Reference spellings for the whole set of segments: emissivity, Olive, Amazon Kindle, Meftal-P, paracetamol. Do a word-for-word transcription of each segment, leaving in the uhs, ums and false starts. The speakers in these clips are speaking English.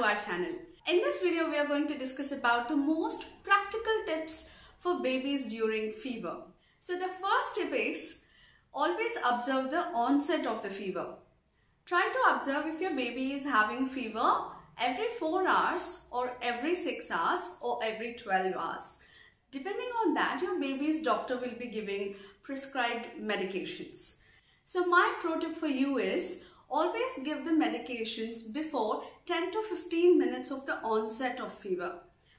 to our channel. In this video, we are going to discuss about the most practical tips for babies during fever. So the first tip is always observe the onset of the fever. Try to observe if your baby is having fever every four hours or every six hours or every twelve hours. Depending on that, your baby's doctor will be giving prescribed medications. So my pro tip for you is always give the medications before ten to fifteen minutes of the onset of fever.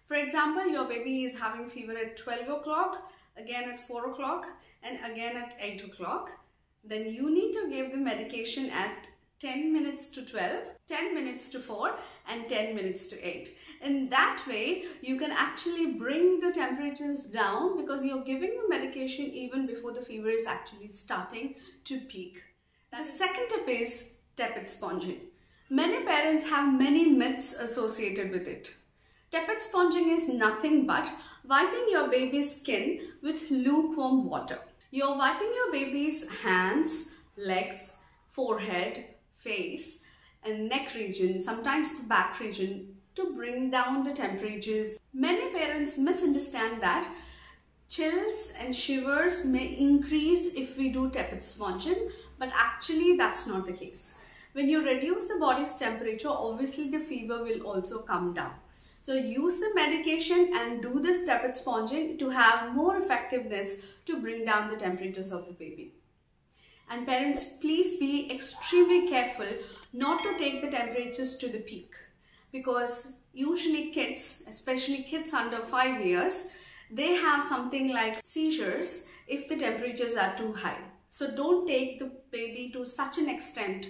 For example, your baby is having fever at twelve o'clock, again at four o'clock, and again at eight o'clock. Then you need to give the medication at ten minutes to twelve, ten minutes to four, and ten minutes to eight. In that way, you can actually bring the temperatures down because you're giving the medication even before the fever is actually starting to peak. The second tip is tepid sponging. Many parents have many myths associated with it. Tepid sponging is nothing but wiping your baby's skin with lukewarm water. You're wiping your baby's hands, legs, forehead, face and neck region, sometimes the back region, to bring down the temperatures. Many parents misunderstand that chills and shivers may increase if we do tepid sponging, but actually that's not the case. When you reduce the body's temperature, obviously the fever will also come down. So use the medication and do this tepid sponging to have more effectiveness to bring down the temperatures of the baby. And parents, please be extremely careful not to take the temperatures to the peak, because usually kids, especially kids under five years, they have something like seizures if the temperatures are too high. So don't take the baby to such an extent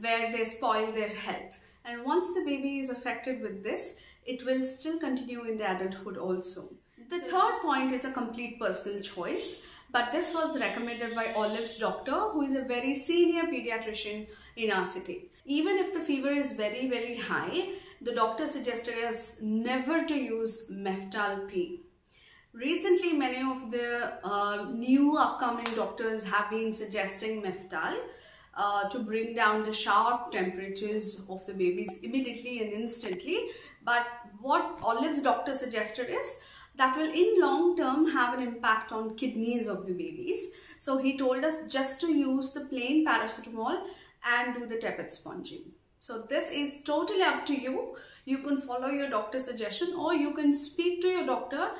where they spoil their health. And once the baby is affected with this, it will still continue in the adulthood also. The third point is a complete personal choice, but this was recommended by Olive's doctor, who is a very senior pediatrician in our city. Even if the fever is very, very high, the doctor suggested us never to use Meftal-P. Recently, many of the uh, new upcoming doctors have been suggesting Meftal uh, to bring down the sharp temperatures of the babies immediately and instantly. But what Olive's doctor suggested is that will in long term have an impact on kidneys of the babies. So he told us just to use the plain paracetamol and do the tepid sponging. So this is totally up to you. You can follow your doctor's suggestion, or you can speak to your doctor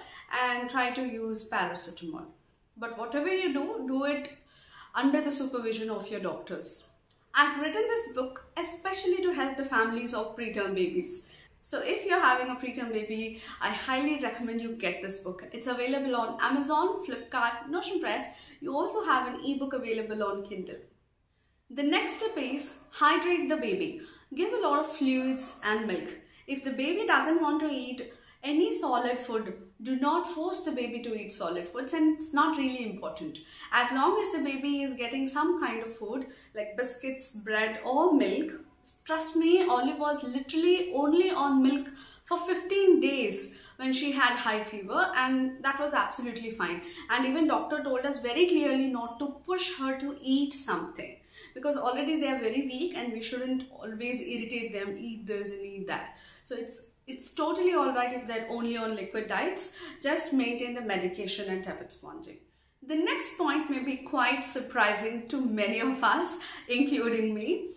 and try to use paracetamol. But whatever you do, do it under the supervision of your doctors. I've written this book especially to help the families of preterm babies. So if you're having a preterm baby, I highly recommend you get this book. It's available on Amazon, Flipkart, Notion Press. You also have an ebook available on Kindle. The next tip is hydrate the baby. Give a lot of fluids and milk. If the baby doesn't want to eat any solid food, do not force the baby to eat solid foods, and it's not really important. As long as the baby is getting some kind of food like biscuits, bread or milk, trust me, Olive was literally only on milk for fifteen days when she had high fever, and that was absolutely fine. And even doctor told us very clearly not to push her to eat something, because already they are very weak and we shouldn't always irritate them, eat this and eat that. So it's it's totally alright if they're only on liquid diets. Just maintain the medication and tepid sponging. The next point may be quite surprising to many of us, including me.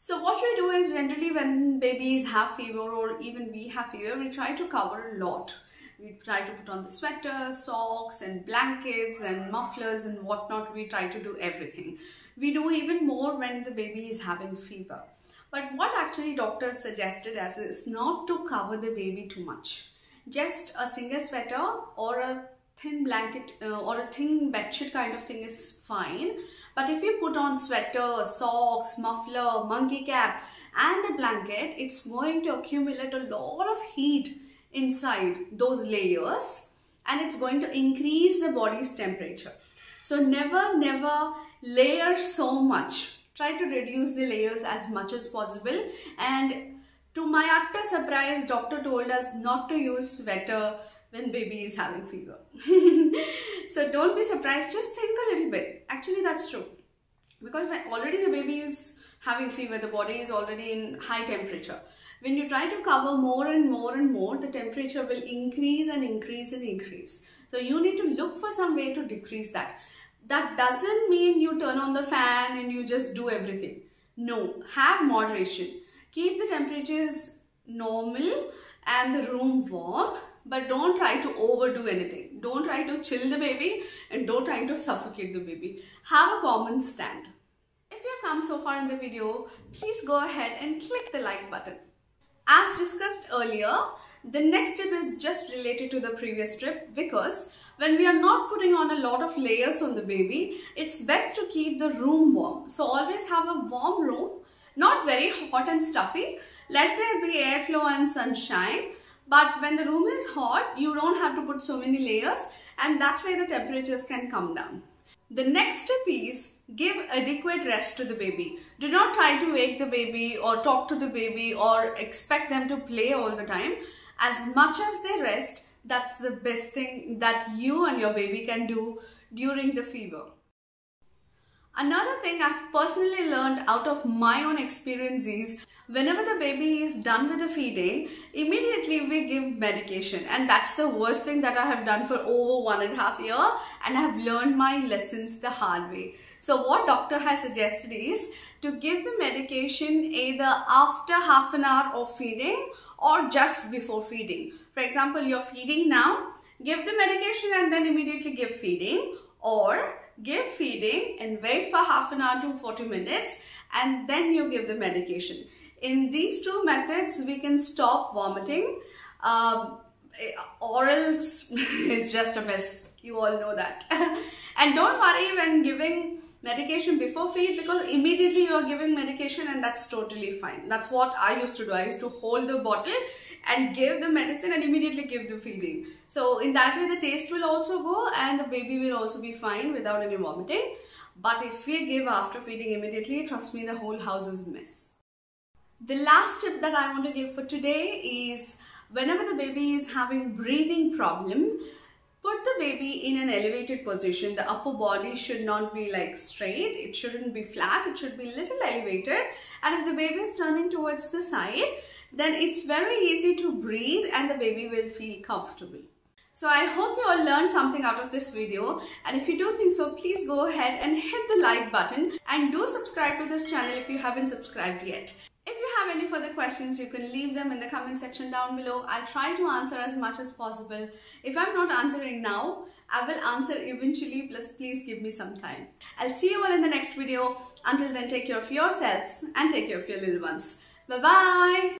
So what we do is, generally when babies have fever or even we have fever, we try to cover a lot. We try to put on the sweaters, socks and blankets and mufflers and whatnot. We try to do everything. We do even more when the baby is having fever. But what actually doctors suggested as is not to cover the baby too much. Just a single sweater or a thin blanket uh, or a thin bedsheet kind of thing is fine. But if you put on sweater, socks, muffler, monkey cap and a blanket, it's going to accumulate a lot of heat inside those layers, and it's going to increase the body's temperature. So never, never layer so much. Try to reduce the layers as much as possible. And to my utter surprise, doctor told us not to use sweater when baby is having fever. So don't be surprised, just think a little bit. Actually, that's true. Because when already the baby is having fever, the body is already in high temperature. When you try to cover more and more and more, the temperature will increase and increase and increase. So you need to look for some way to decrease that. That doesn't mean you turn on the fan and you just do everything. No, have moderation. Keep the temperatures normal and the room warm, but don't try to overdo anything. Don't try to chill the baby and don't try to suffocate the baby. Have a common stand. If you have come so far in the video, please go ahead and click the like button. As discussed earlier, the next tip is just related to the previous tip, because when we are not putting on a lot of layers on the baby, it's best to keep the room warm. So always have a warm room, not very hot and stuffy. Let there be airflow and sunshine. But when the room is hot, you don't have to put so many layers, and that way the temperatures can come down. The next tip is give adequate rest to the baby. Do not try to wake the baby or talk to the baby or expect them to play all the time. As much as they rest, that's the best thing that you and your baby can do during the fever. Another thing I've personally learned out of my own experience is whenever the baby is done with the feeding, immediately we give medication, and that's the worst thing that I have done for over one and a half year, and I have learned my lessons the hard way. So what doctor has suggested is to give the medication either after half an hour of feeding or just before feeding. For example, you're feeding now, give the medication and then immediately give feeding, or give feeding and wait for half an hour to forty minutes and then you give the medication. In these two methods, we can stop vomiting. Um, or else it's just a mess. You all know that. And don't worry when giving medication before feed, because immediately you are giving medication and that's totally fine. That's what I used to do. I used to hold the bottle and give the medicine and immediately give the feeding. So in that way the taste will also go and the baby will also be fine without any vomiting. But if we give after feeding immediately, trust me, the whole house is a mess. The last tip that I want to give for today is whenever the baby is having breathing problem, put the baby in an elevated position. The upper body should not be like straight. It shouldn't be flat. It should be little elevated. And if the baby is turning towards the side, then it's very easy to breathe and the baby will feel comfortable. So I hope you all learned something out of this video, and if you do think so, please go ahead and hit the like button and do subscribe to this channel if you haven't subscribed yet. If you have any further questions, you can leave them in the comment section down below. I'll try to answer as much as possible. If I'm not answering now, I will answer eventually, plus please give me some time. I'll see you all in the next video. Until then, take care of yourselves and take care of your little ones. Bye-bye!